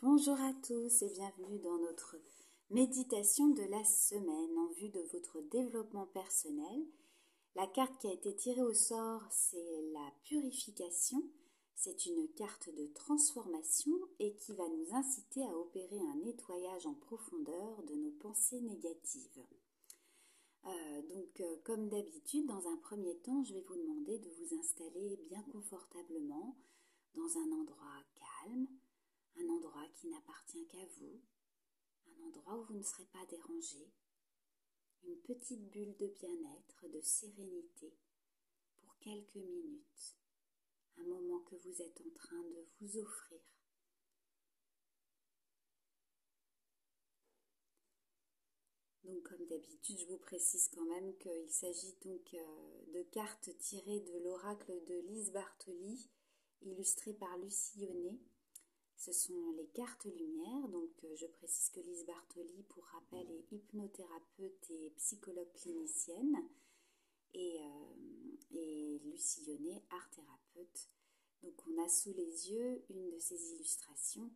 Bonjour à tous et bienvenue dans notre méditation de la semaine en vue de votre développement personnel. La carte qui a été tirée au sort, c'est la purification. C'est une carte de transformation et qui va nous inciter à opérer un nettoyage en profondeur de nos pensées négatives. Comme d'habitude, dans un premier temps, je vais vous demander de vous installer bien confortablement dans un endroit calme. Un endroit qui n'appartient qu'à vous, un endroit où vous ne serez pas dérangé, une petite bulle de bien-être, de sérénité pour quelques minutes, un moment que vous êtes en train de vous offrir. Donc comme d'habitude, je vous précise quand même qu'il s'agit donc de cartes tirées de l'oracle de Lise Bartoli, illustrées par Lucie Yonnet. Ce sont les cartes lumière, donc je précise que Lise Bartoli, pour rappel, est hypnothérapeute et psychologue clinicienne, et Lucie Yonnet, art thérapeute. Donc on a sous les yeux une de ces illustrations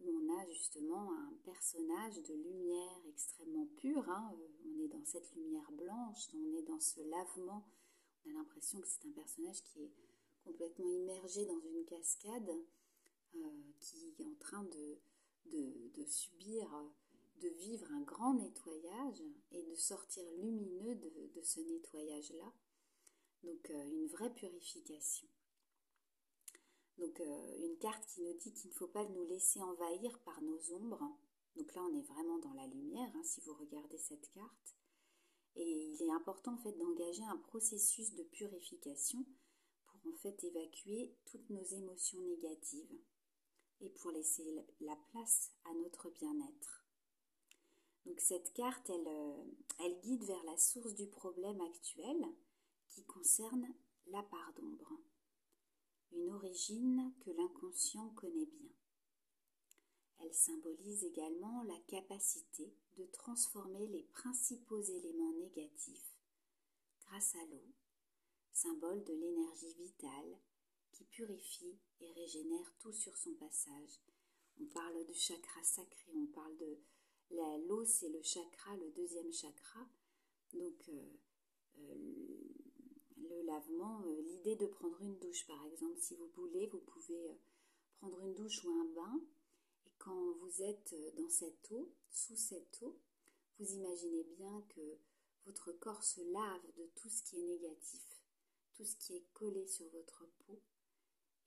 où on a justement un personnage de lumière extrêmement pure, hein. On est dans cette lumière blanche, on est dans ce lavement, on a l'impression que c'est un personnage qui est complètement immergé dans une cascade, qui est en train de vivre un grand nettoyage et de sortir lumineux de ce nettoyage-là. Donc une vraie purification. Donc une carte qui nous dit qu'il ne faut pas nous laisser envahir par nos ombres. Donc là on est vraiment dans la lumière, hein, si vous regardez cette carte. Et il est important en fait d'engager un processus de purification pour en fait évacuer toutes nos émotions négatives. Et pour laisser la place à notre bien-être. Donc cette carte, elle guide vers la source du problème actuel qui concerne la part d'ombre, une origine que l'inconscient connaît bien. Elle symbolise également la capacité de transformer les principaux éléments négatifs grâce à l'eau, symbole de l'énergie vitale, qui purifie et régénère tout sur son passage. On parle du chakra sacré, on parle de l'eau, c'est le chakra, le deuxième chakra. Donc le lavement, l'idée de prendre une douche par exemple, si vous voulez, vous pouvez prendre une douche ou un bain, et quand vous êtes dans cette eau, sous cette eau, vous imaginez bien que votre corps se lave de tout ce qui est négatif, tout ce qui est collé sur votre peau,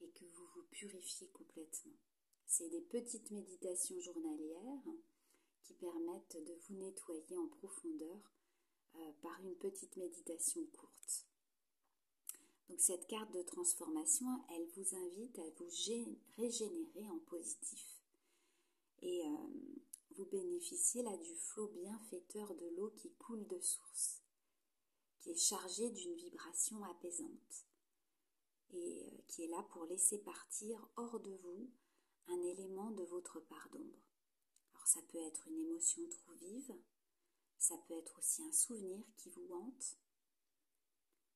et que vous vous purifiez complètement. C'est des petites méditations journalières qui permettent de vous nettoyer en profondeur par une petite méditation courte. Donc cette carte de transformation, elle vous invite à vous régénérer en positif. Et vous bénéficiez là du flot bienfaiteur de l'eau qui coule de source, qui est chargée d'une vibration apaisante, et qui est là pour laisser partir hors de vous un élément de votre part d'ombre. Alors ça peut être une émotion trop vive, ça peut être aussi un souvenir qui vous hante.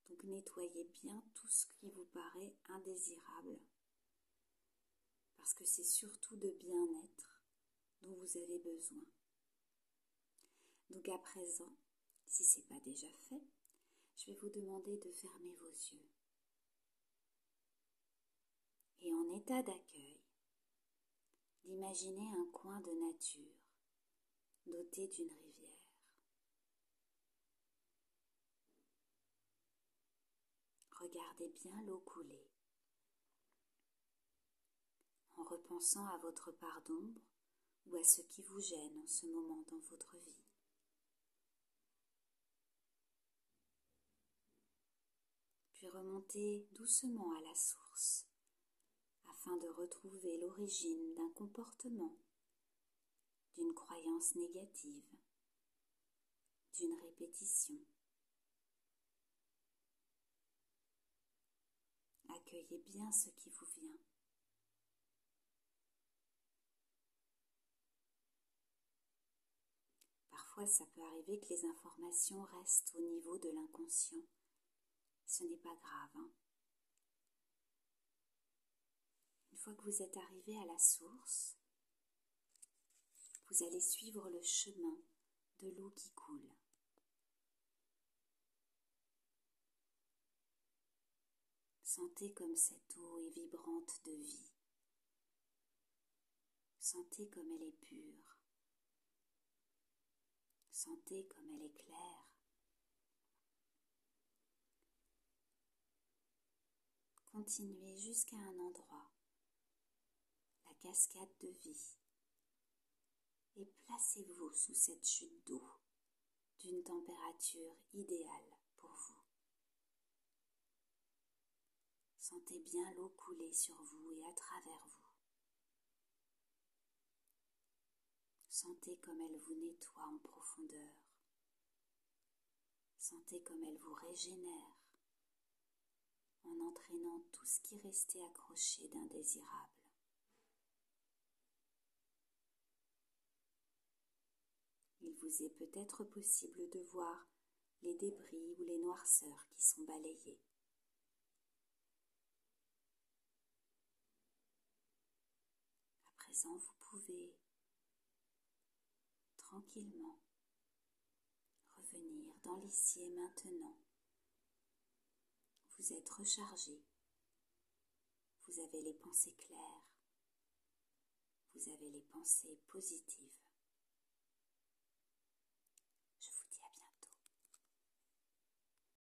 Donc nettoyez bien tout ce qui vous paraît indésirable, parce que c'est surtout de bien-être dont vous avez besoin. Donc à présent, si ce n'est pas déjà fait, je vais vous demander de fermer vos yeux. Et en état d'accueil, d'imaginer un coin de nature doté d'une rivière. Regardez bien l'eau couler, en repensant à votre part d'ombre ou à ce qui vous gêne en ce moment dans votre vie. Puis remontez doucement à la source, afin de retrouver l'origine d'un comportement, d'une croyance négative, d'une répétition. Accueillez bien ce qui vous vient. Parfois, ça peut arriver que les informations restent au niveau de l'inconscient. Ce n'est pas grave, hein. Une fois que vous êtes arrivé à la source, vous allez suivre le chemin de l'eau qui coule. Sentez comme cette eau est vibrante de vie. Sentez comme elle est pure. Sentez comme elle est claire. Continuez jusqu'à un endroit, la cascade de vie, et placez-vous sous cette chute d'eau d'une température idéale pour vous. Sentez bien l'eau couler sur vous et à travers vous. Sentez comme elle vous nettoie en profondeur. Sentez comme elle vous régénère en entraînant tout ce qui restait accroché d'indésirable. Il vous est peut-être possible de voir les débris ou les noirceurs qui sont balayés. À présent, vous pouvez tranquillement revenir dans l'ici et maintenant. Vous êtes rechargé, vous avez les pensées claires, vous avez les pensées positives.